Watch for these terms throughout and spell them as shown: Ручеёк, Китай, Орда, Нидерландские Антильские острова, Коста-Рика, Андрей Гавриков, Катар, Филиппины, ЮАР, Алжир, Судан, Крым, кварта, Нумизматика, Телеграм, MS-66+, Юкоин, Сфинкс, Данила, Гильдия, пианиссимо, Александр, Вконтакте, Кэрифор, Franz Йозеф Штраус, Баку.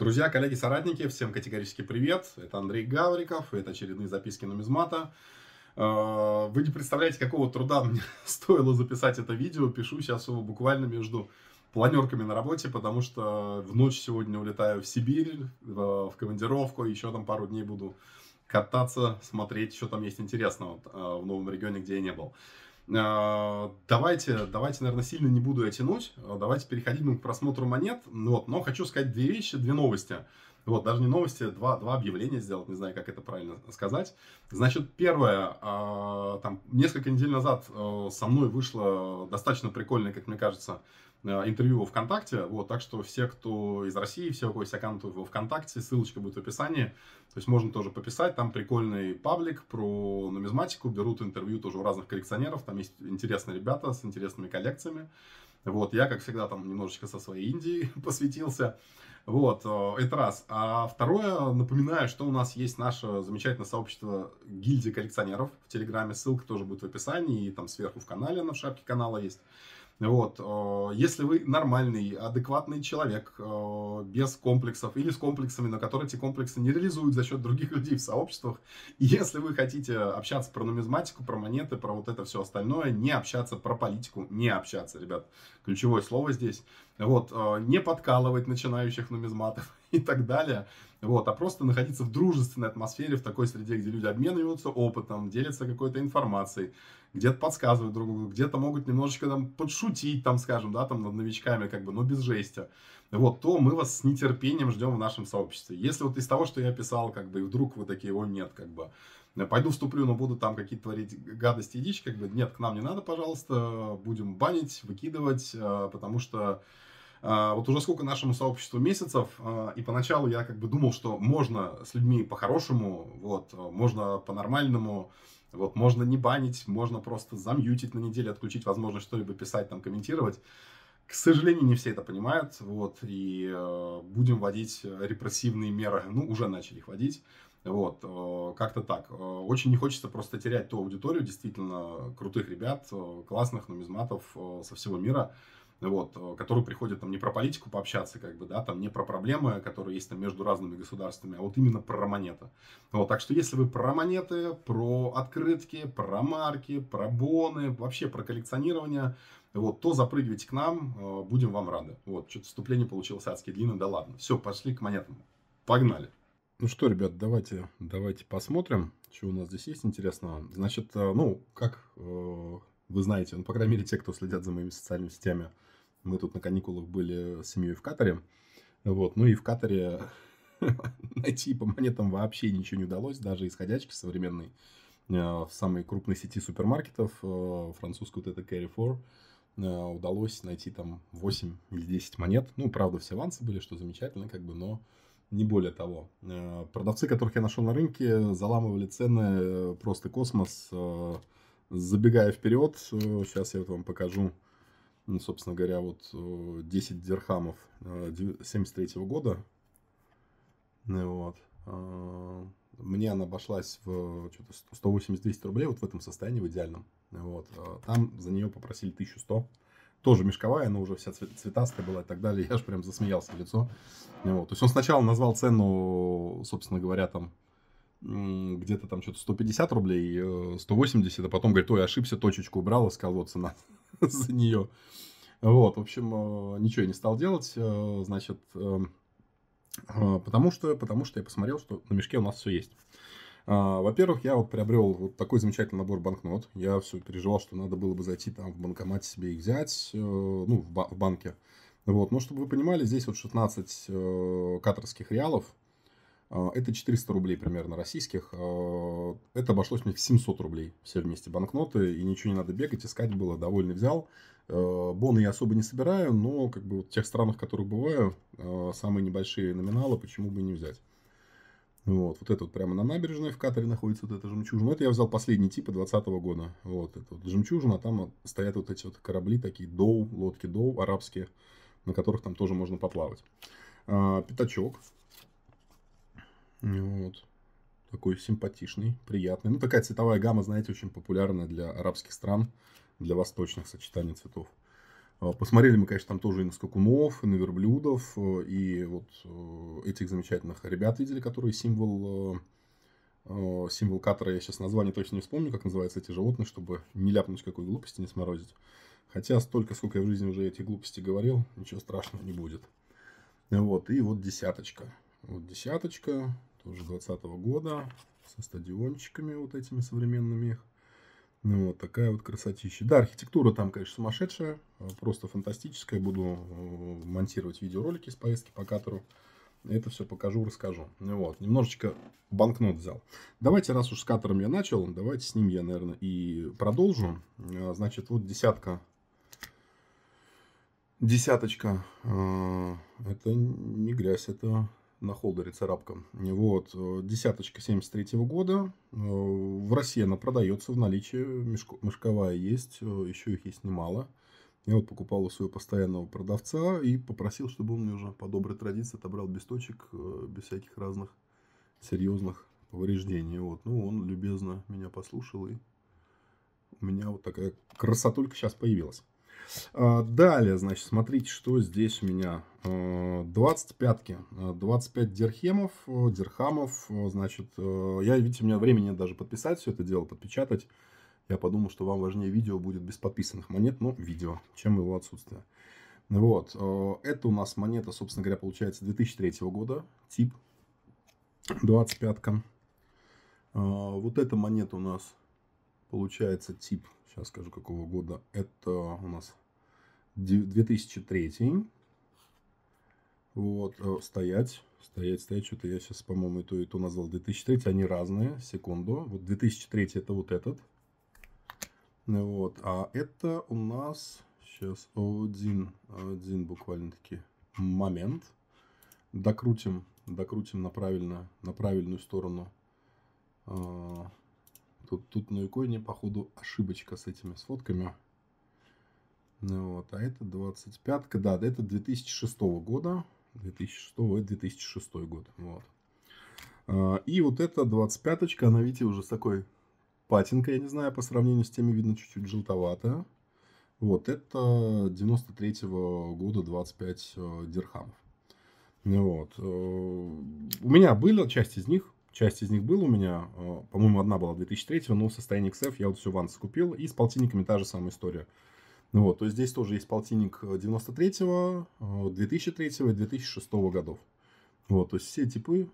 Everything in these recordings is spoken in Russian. Друзья, коллеги, соратники, всем категорически привет. Это Андрей Гавриков, это очередные записки нумизмата. Вы не представляете, какого труда мне стоило записать это видео. Пишу сейчас его буквально между планерками на работе, потому что в ночь сегодня улетаю в Сибирь, в командировку. Еще там пару дней буду кататься, смотреть, что там есть интересного в новом регионе, где я не был. Давайте, наверное, сильно не буду я тянуть. Давайте переходим к просмотру монет. Вот, но хочу сказать две вещи, две новости. Вот, даже не новости, два объявления сделать, не знаю, как это правильно сказать. Значит, первое, там, несколько недель назад со мной вышло достаточно прикольное, как мне кажется, интервью во ВКонтакте. Вот, так что все, кто из России, все, у кого есть аккаунт во ВКонтакте, ссылочка будет в описании. То есть можно тоже пописать, там прикольный паблик про нумизматику, берут интервью тоже у разных коллекционеров, там есть интересные ребята с интересными коллекциями. Вот, я, как всегда, там немножечко со своей Индией посвятился. Вот, это раз. А второе, напоминаю, что у нас есть наше замечательное сообщество Гильдии коллекционеров в Телеграме. Ссылка тоже будет в описании, и там сверху в канале, на шапке канала есть. Вот, если вы нормальный, адекватный человек, без комплексов или с комплексами, но которые эти комплексы не реализуют за счет других людей в сообществах, и если вы хотите общаться про нумизматику, про монеты, про вот это все остальное, не общаться, про политику, не общаться, ребят, ключевое слово здесь, вот, не подкалывать начинающих нумизматов и так далее, вот, а просто находиться в дружественной атмосфере, в такой среде, где люди обмениваются опытом, делятся какой-то информацией, где-то подсказывают друг другу, где-то могут немножечко там подшутить, там, скажем, да, там над новичками, как бы, но без жести. Вот, то мы вас с нетерпением ждем в нашем сообществе. Если вот из того, что я писал, как бы, и вдруг вы такие, о, нет, как бы, пойду вступлю, но буду там какие-то творить гадости и дичь, как бы, нет, к нам не надо, пожалуйста, будем банить, выкидывать, потому что вот уже сколько нашему сообществу месяцев, и поначалу я как бы думал, что можно с людьми по-хорошему, вот, можно по-нормальному, вот, можно не банить, можно просто замьютить на неделю, отключить возможность что-либо писать, там, комментировать. К сожалению, не все это понимают, вот, и будем вводить репрессивные меры, ну, уже начали их вводить, вот, как-то так. Очень не хочется просто терять ту аудиторию, действительно, крутых ребят, классных нумизматов со всего мира, вот, которые приходят там не про политику пообщаться, как бы, да, там не про проблемы, которые есть там между разными государствами, а вот именно про монеты. Вот, так что если вы про монеты, про открытки, про марки, про боны, вообще про коллекционирование, вот, то запрыгивайте к нам, будем вам рады. Вот, что-то вступление получилось адски длинное, да ладно. Все, пошли к монетам. Погнали. Ну что, ребят, давайте посмотрим, что у нас здесь есть интересного. Значит, ну, как вы знаете, ну, по крайней мере, те, кто следят за моими социальными сетями, мы тут на каникулах были с семьей в Катаре. Вот. Ну и в Катаре найти по монетам вообще ничего не удалось. Даже из ходячки современной в самой крупной сети супермаркетов, французскую вот это Кэрифор, удалось найти там 8 или 10 монет. Ну, правда, все авансы были, что замечательно, как бы, но не более того. Продавцы, которых я нашел на рынке, заламывали цены просто космос. Забегая вперед, сейчас я вот вам покажу. Ну, собственно говоря, вот 10 дирхамов 73-го года. Вот. Мне она обошлась в 180-200 рублей, вот в этом состоянии, в идеальном. Вот. Там за нее попросили 1100. Тоже мешковая, но уже вся цветастая была и так далее. Я же прям засмеялся в лицо. Вот. То есть он сначала назвал цену, собственно говоря, там где-то там что-то 150 рублей, 180, а потом говорит, ой, ошибся, точечку убрал и сказал, вот цена за нее. Вот, в общем, ничего я не стал делать, значит, потому что я посмотрел, что на мешке у нас все есть. Во-первых, я вот приобрел вот такой замечательный набор банкнот. Я все переживал, что надо было бы зайти там в банкомате себе их взять, ну, в банке. Вот, но чтобы вы понимали, здесь вот 16 катарских реалов. Это 400 рублей примерно российских. Это обошлось мне в 700 рублей все вместе банкноты. И ничего не надо бегать, искать было. Довольно взял. Боны я особо не собираю, но как бы в тех странах, в которых бываю, самые небольшие номиналы, почему бы и не взять. Вот, вот это вот прямо на набережной в Катаре находится вот эта жемчужина. Это я взял последний типа 20-го года. Вот, это вот жемчужина. Там стоят вот эти вот корабли, такие доу, лодки доу, арабские, на которых там тоже можно поплавать. Пятачок. Вот. Такой симпатичный, приятный. Ну, такая цветовая гамма, знаете, очень популярная для арабских стран, для восточных сочетаний цветов. Посмотрели мы, конечно, там тоже и на скакунов, и на верблюдов, и вот этих замечательных ребят видели, которые символ Катара, я сейчас название точно не вспомню, как называются эти животные, чтобы не ляпнуть какой глупости, не сморозить. Хотя столько, сколько я в жизни уже эти глупости говорил, ничего страшного не будет. Вот, и вот десяточка. Вот десяточка, тоже 20-го года, со стадиончиками вот этими современными их. Ну, вот такая вот красотища. Да, архитектура там, конечно, сумасшедшая, просто фантастическая. Буду монтировать видеоролики с поездки по Катару. Это все покажу, расскажу. Вот, немножечко банкнот взял. Давайте, раз уж с Катаром я начал, давайте с ним я, наверное, и продолжу. Значит, вот десятка. Десяточка. Это не грязь, это... На холдере царапка. Вот. Десяточка 73-го года. В России она продается в наличии. Мешковая есть. Еще их есть немало. Я вот покупал у своего постоянного продавца. И попросил, чтобы он мне уже по доброй традиции отобрал без точек. Без всяких разных серьезных повреждений. Вот. Ну, он любезно меня послушал. И у меня вот такая красотулька сейчас появилась. Далее, значит, смотрите, что здесь у меня. 25-ки. 25 дирхамов. Значит, я, видите, у меня времени нет даже подписать все это дело, подпечатать. Я подумал, что вам важнее видео будет без подписанных монет, но видео, чем его отсутствие. Вот. Это у нас монета, собственно говоря, получается 2003 года. Тип 25-ка. Вот эта монета у нас получается тип... Сейчас скажу, какого года. Это у нас 2003. Вот. Стоять. Что-то я сейчас, по-моему, и то назвал 2003. Они разные. Секунду. Вот 2003 это вот этот. Вот. А это у нас... Сейчас один буквально-таки момент. Докрутим на правильную сторону. Тут на Юкоине, походу, ошибочка с этими сфотками. Вот, а это 25-ка. Да, это 2006 года. 2006 и 2006 год. Вот. И вот эта 25-очка, она, видите, уже с такой патинкой, я не знаю, по сравнению с теми, видно, чуть-чуть желтоватая. Вот, это 93-го года 25 дирхамов. Вот. У меня была часть из них. Часть из них была у меня, по-моему, одна была 2003, но в состоянии XF я вот всю ванс купил. И с полтинниками та же самая история. Вот, то есть здесь тоже есть полтинник 93-го, 2003-го и 2006-го годов. Вот, то есть все типы.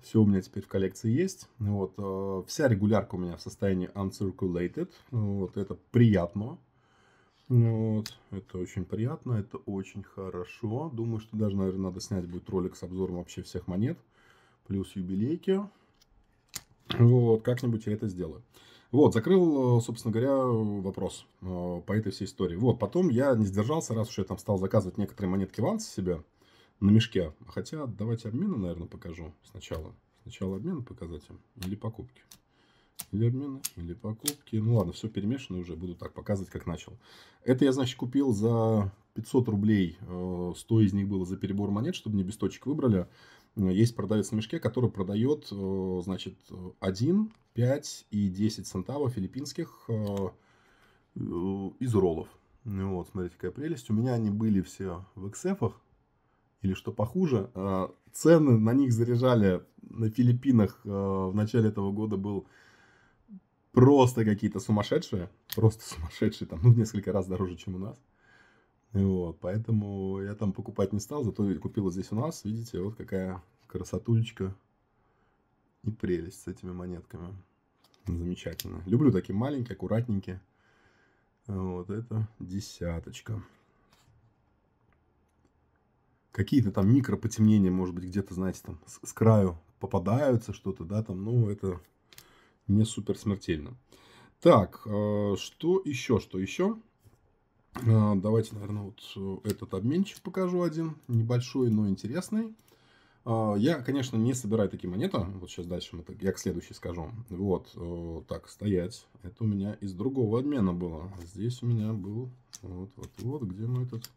Все у меня теперь в коллекции есть. Вот, вся регулярка у меня в состоянии uncirculated. Вот, это приятно. Вот, это очень приятно, это очень хорошо. Думаю, что даже, наверное, надо снять будет ролик с обзором вообще всех монет. Плюс юбилейки. Вот, как-нибудь я это сделаю. Вот, закрыл, собственно говоря, вопрос по этой всей истории. Вот, потом я не сдержался, раз уж я там стал заказывать некоторые монетки ванс себе на мешке. Хотя, давайте обмены, наверное, покажу сначала. Сначала обмены показать им или покупки. Или обмены, или покупки. Ну ладно, все перемешано уже. Буду так показывать, как начал. Это я, значит, купил за 500 рублей. 100 из них было за перебор монет, чтобы не без точек выбрали. Есть продавец на мешке, который продает, значит, 1, 5 и 10 центавов филиппинских из роллов. Вот, смотрите, какая прелесть. У меня они были все в XF-ах. Или что похуже. Цены на них заряжали на Филиппинах. В начале этого года был... Просто какие-то сумасшедшие. Просто сумасшедшие. Там, ну, в несколько раз дороже, чем у нас. Вот, поэтому я там покупать не стал. Зато купила здесь у нас. Видите, вот какая красотулечка. И прелесть с этими монетками. Замечательно. Люблю такие маленькие, аккуратненькие. Вот это десяточка. Какие-то там микропотемнения, может быть, где-то, знаете, там с краю попадаются что-то, да, там, ну, это... Не супер смертельно. Так, что еще? Давайте, наверное, вот этот обменчик покажу один. Небольшой, но интересный. Я, конечно, не собираю такие монеты. Вот сейчас дальше я к следующей скажу. Вот, так, стоять. Это у меня из другого обмена было. Здесь у меня был вот, где мой этот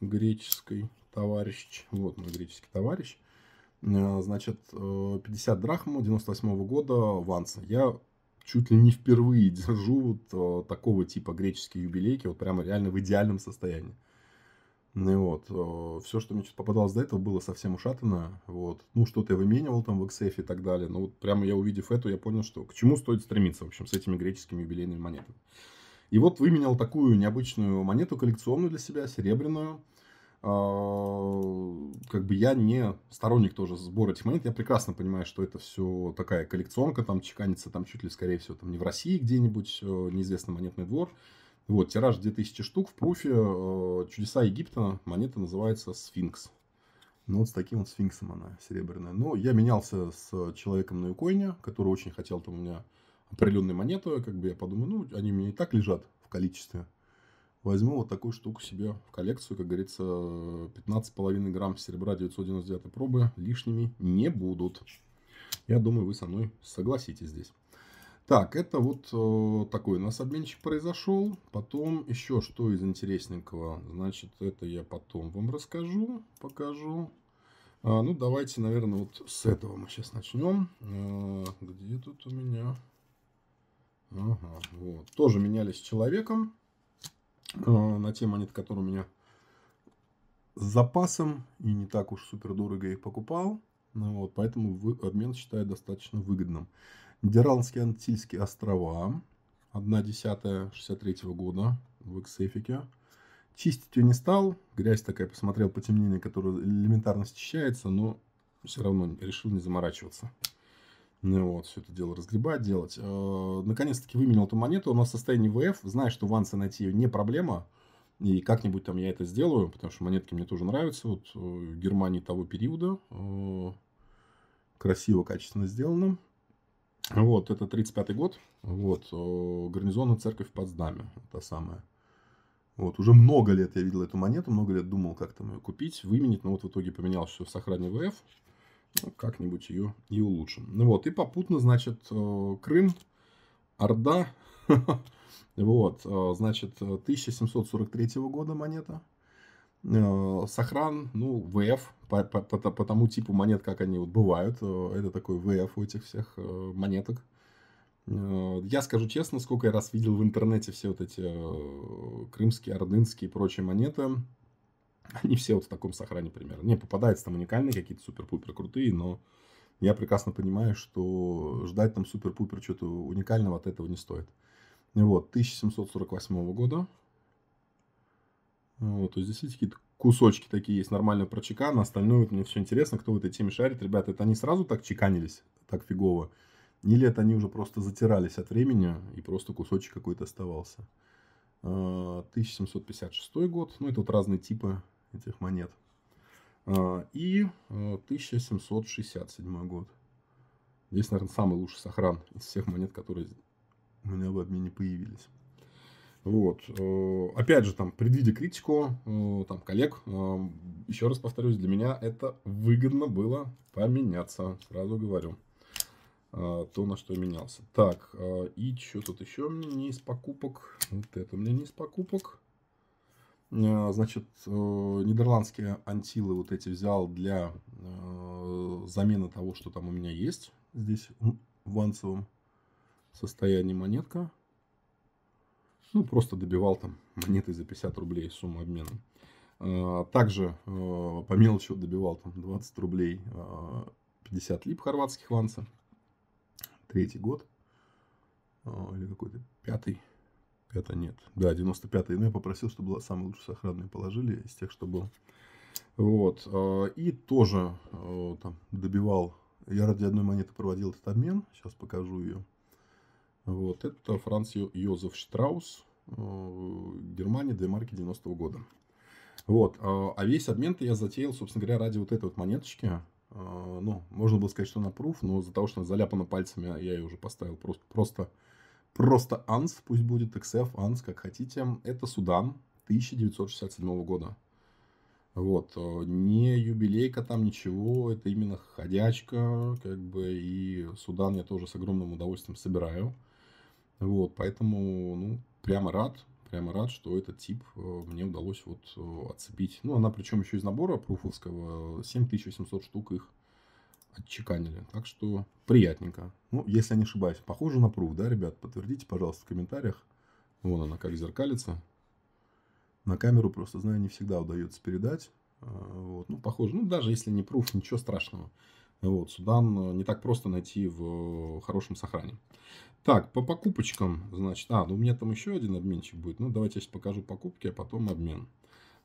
греческий товарищ. Вот мой греческий товарищ. Значит, 50 драхм 98-го года ванса. Я чуть ли не впервые держу вот такого типа греческие юбилейки, вот прямо реально в идеальном состоянии. Ну вот, все, что мне попадалось до этого, было совсем ушатано, вот, ну, что-то я выменивал там в XF и так далее, но вот прямо я, увидев эту, я понял, что к чему стоит стремиться, в общем, с этими греческими юбилейными монетами. И вот выменял такую необычную монету, коллекционную для себя, серебряную. Как бы я не сторонник тоже сбора этих монет, я прекрасно понимаю, что это все такая коллекционка, там чеканится, там чуть ли, скорее всего, там не в России где-нибудь, неизвестный монетный двор. Вот, тираж 2000 штук, в пруфе, чудеса Египта, монета называется «Сфинкс». Ну, вот с таким вот сфинксом она серебряная. Но я менялся с человеком на Юкоине, который очень хотел там у меня определенные монеты. Как бы я подумал, ну, они у меня и так лежат в количестве. Возьму вот такую штуку себе в коллекцию, как говорится, 15,5 грамм серебра 999 пробы лишними не будут. Я думаю, вы со мной согласитесь здесь. Так, это вот такой у нас обменчик произошел. Потом еще что из интересненького. Значит, это я потом вам расскажу, покажу. Ну, давайте, наверное, вот с этого мы сейчас начнем. Где тут у меня? Ага, вот. Тоже менялись с человеком на те монеты, которые у меня с запасом. И не так уж супер дорого их покупал. Ну, вот, поэтому обмен считаю достаточно выгодным. Нидерландские Антильские острова, 1/10 1963 года в XF-ике. Чистить ее не стал, грязь такая, посмотрел потемнение, которое элементарно счищается, но все равно решил не заморачиваться. Ну вот, все это дело разгребать, делать. Наконец-таки выменял эту монету, она в состоянии ВФ, знаю, что в Ансе найти ее не проблема, и как-нибудь там я это сделаю, потому что монетки мне тоже нравятся, вот в Германии того периода, красиво, качественно сделано. Вот, это 35-й год, вот, гарнизонная церковь в Потсдаме, та самая. Вот, уже много лет я видел эту монету, много лет думал, как там ее купить, выменить, но вот в итоге поменял все в сохране ВФ, ну, как-нибудь ее и улучшим. Ну вот, и попутно, значит, Крым, Орда, вот, значит, 1743 года монета. Сохран, ну, ВФ, по тому типу монет, как они вот бывают. Это такой ВФ у этих всех монеток. Я скажу честно, сколько я раз видел в интернете все вот эти крымские, ордынские и прочие монеты. Они все вот в таком сохране примерно. Не попадаются там уникальные, какие-то супер-пупер крутые, но я прекрасно понимаю, что ждать там супер-пупер что-то уникального от этого не стоит. Вот, 1748 года. Вот, то есть здесь какие-то кусочки такие есть, нормально прочеканы, остальное вот, мне все интересно, кто в этой теме шарит. Ребята, это они сразу так чеканились, так фигово, или это они уже просто затирались от времени и просто кусочек какой-то оставался. 1756 год, ну это вот разные типы этих монет. И 1767 год. Здесь, наверное, самый лучший сохран из всех монет, которые у меня в обмене появились. Вот, опять же, там, предвидя критику, там, коллег, еще раз повторюсь, для меня это выгодно было поменяться, сразу говорю, то, на что я менялся. Так, и что тут еще у меня не из покупок, вот это у меня не из покупок, значит, нидерландские антилы вот эти взял для замены того, что там у меня есть, здесь в ансовом состоянии монетка. Ну, просто добивал там монеты за 50 рублей сумму обмена. Также по мелочи добивал там 20 рублей 50 лип хорватских ванса. 3-й год. Или какой-то 5-й. Это нет. Да, 95-й. Но я попросил, чтобы была самая лучшая сохранная, положили из тех, что было. Вот. И тоже там добивал. Я ради одной монеты проводил этот обмен. Сейчас покажу ее. Вот, это Franz Йозеф Штраус, Германия, 2 марки 90-го года. Вот, а весь обмен-то я затеял, собственно говоря, ради вот этой вот монеточки. Ну, можно было сказать, что она пруф, но из-за того, что она заляпана пальцами, я ее уже поставил просто анс, пусть будет, XF, анс, как хотите. Это Судан, 1967 года. Вот, не юбилейка там, ничего, это именно ходячка, как бы, и Судан я тоже с огромным удовольствием собираю. Вот, поэтому, ну, прямо рад, что этот тип мне удалось вот отцепить. Ну, она причем еще из набора пруфовского, 7800 штук их отчеканили. Так что приятненько. Ну, если я не ошибаюсь, похоже на пруф, да, ребят? Подтвердите, пожалуйста, в комментариях. Вон она как зеркалится. На камеру просто, знаю, не всегда удается передать. Вот. Ну, похоже. Ну, даже если не пруф, ничего страшного. Вот, Судан не так просто найти в хорошем сохране. Так, по покупочкам, значит... А, ну у меня там еще один обменчик будет. Ну, давайте я сейчас покажу покупки, а потом обмен.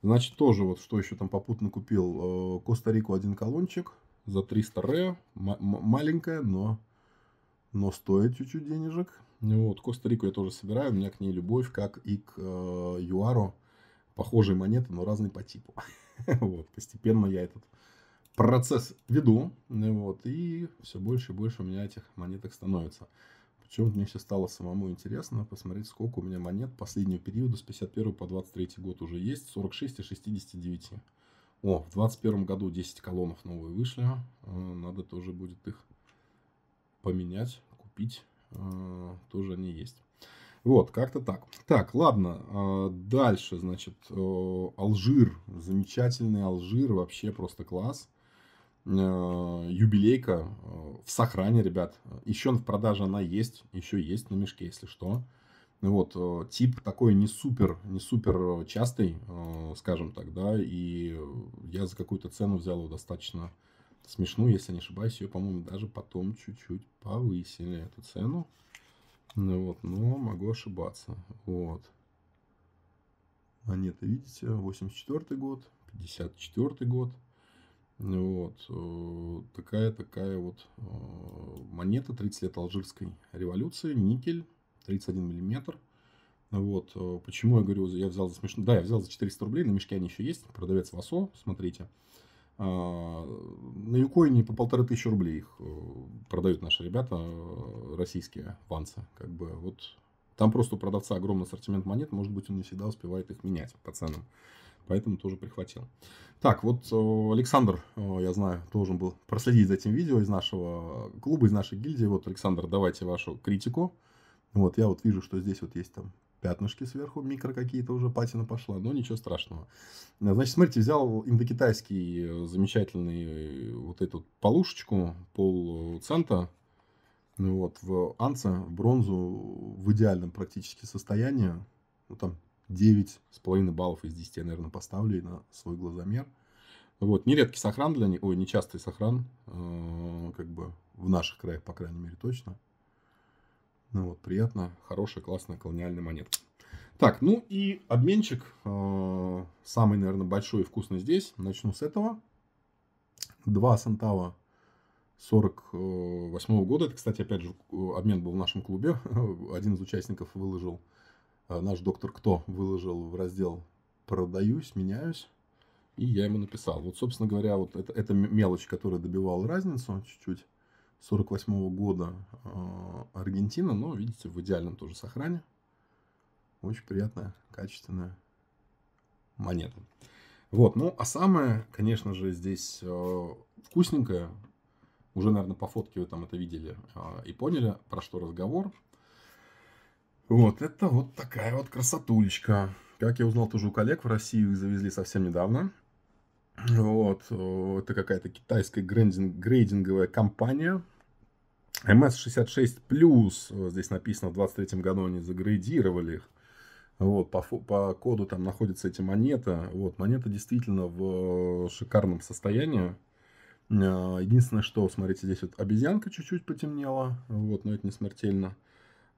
Значит, тоже вот, что еще там попутно купил. Коста-Рику один колончик за 300 ре. Маленькая, но стоит чуть-чуть денежек. Вот, Коста-Рику я тоже собираю. У меня к ней любовь, как и к ЮАРу. Похожие монеты, но разные по типу. Вот, постепенно я этот... процесс веду, вот, и все больше и больше у меня этих монеток становится. Причем мне сейчас стало самому интересно посмотреть, сколько у меня монет последнего периода с 51 по 23 год уже есть, 46 и 69. О, в 21 году 10 колонов новые вышли, надо тоже будет их поменять, купить, тоже они есть. Вот, как-то так. Так, ладно. Дальше, значит, Алжир. Замечательный Алжир, вообще просто класс. Юбилейка в сохране, ребят. Еще в продаже она есть. Еще есть на мешке, если что. Вот, тип такой не супер частый, скажем так, да. И я за какую-то цену взял его достаточно смешную, если не ошибаюсь. Ее, по-моему, даже потом чуть-чуть повысили, эту цену. Ну вот, но могу ошибаться. Вот. Монеты, видите, 84 год, 54 год. Вот. Такая вот монета, 30 лет Алжирской революции, никель, 31 миллиметр. Вот. Почему я говорю, я взял за смешно. Да, я взял за 400 рублей, на мешке они еще есть. Продавец Васо, смотрите. На Юкоине по 1500 рублей их продают наши ребята, российские ванцы. Как бы, вот. Там просто у продавца огромный ассортимент монет, может быть, он не всегда успевает их менять по ценам. Поэтому тоже прихватил. Так, вот Александр, я знаю, должен был проследить за этим видео из нашего клуба, из нашей гильдии. Вот, Александр, давайте вашу критику. Вот, я вот вижу, что здесь вот есть там пятнышки сверху, микро какие-то уже, патина пошла, но ничего страшного. Значит, смотрите, взял индокитайский замечательный вот эту полушечку, полцента, вот, в анце, в бронзу, в идеальном практически состоянии. Ну, там 9,5 баллов из 10 я, наверное, поставлю на свой глазомер. Вот, нередкий сохран для них, ой, нечастый сохран, как бы в наших краях, по крайней мере, точно. Ну вот, приятно, хорошая, классная колониальная монетка. Так, ну и обменчик, самый, наверное, большой и вкусный здесь. Начну с этого. 2 сантава 48-го года. Это, кстати, опять же, обмен был в нашем клубе. Один из участников выложил, наш доктор Кто выложил в раздел «Продаюсь, меняюсь». И я ему написал. Вот, собственно говоря, вот это мелочь, которая добивала разницу чуть-чуть. 48-го года Аргентина, но, видите, в идеальном тоже сохране. Очень приятная, качественная монета. Вот, ну, а самое, конечно же, здесь вкусненькое. Уже, наверное, по фотке вы там это видели и поняли, про что разговор. Вот, это вот такая вот красотулечка. Как я узнал, тоже у коллег в Россию их завезли совсем недавно. Вот, это какая-то китайская грейдинговая компания. MS-66+, здесь написано, в 23-м году они загрейдировали их. Вот, по коду там находится эти монеты. Вот, монета действительно в шикарном состоянии. Единственное, что, смотрите, здесь вот обезьянка чуть-чуть потемнела. Вот, но это не смертельно.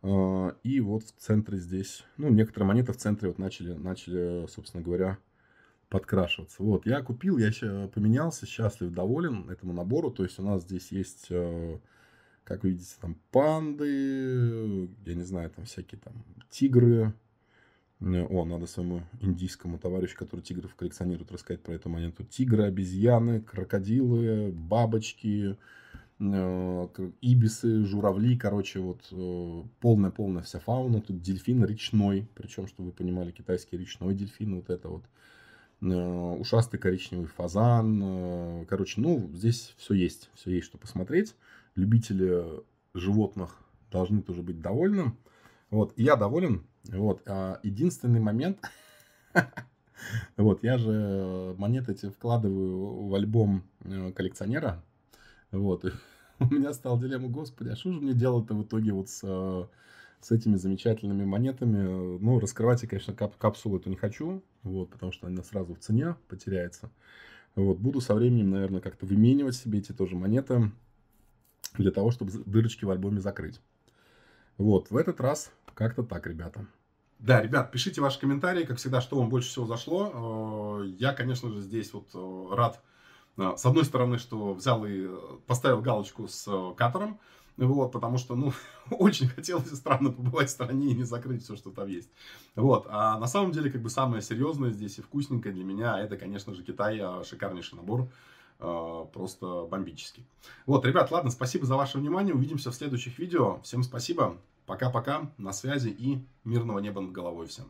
И вот в центре здесь, ну, некоторые монеты в центре вот начали, собственно говоря, подкрашиваться. Вот, я купил, я еще поменялся, счастлив, доволен этому набору. То есть у нас здесь есть, как вы видите, там панды, я не знаю, там всякие там тигры. О, надо своему индийскому товарищу, который тигров коллекционирует, рассказать про эту монету. Тигры, обезьяны, крокодилы, бабочки, ибисы, журавли. Короче, вот полная-полная вся фауна. Тут дельфин речной, причем, чтобы вы понимали, китайский речной дельфин, вот это вот. Ушастый коричневый фазан. Короче, ну, здесь все есть, что посмотреть. Любители животных должны тоже быть довольны. Вот, я доволен. Вот, единственный момент. Вот, я же монеты эти вкладываю в альбом коллекционера. Вот. И у меня стала дилемма, господи, а что же мне делать-то в итоге вот с этими замечательными монетами? Ну, раскрывать я, конечно, капсулу эту не хочу, вот, потому что она сразу в цене потеряется. Вот, буду со временем, наверное, как-то выменивать себе эти тоже монеты для того, чтобы дырочки в альбоме закрыть. Вот, в этот раз как-то так, ребята. Да, ребят, пишите ваши комментарии, как всегда, что вам больше всего зашло. Я, конечно же, здесь вот рад, с одной стороны, что взял и поставил галочку с Катаром, вот, потому что, ну, очень хотелось и странно побывать в стране и не закрыть все, что там есть. Вот, а на самом деле, как бы, самое серьезное здесь и вкусненькое для меня, это, конечно же, Китай, шикарнейший набор, просто бомбический. Вот, ребят, ладно, спасибо за ваше внимание, увидимся в следующих видео, всем спасибо, пока-пока, на связи и мирного неба над головой всем.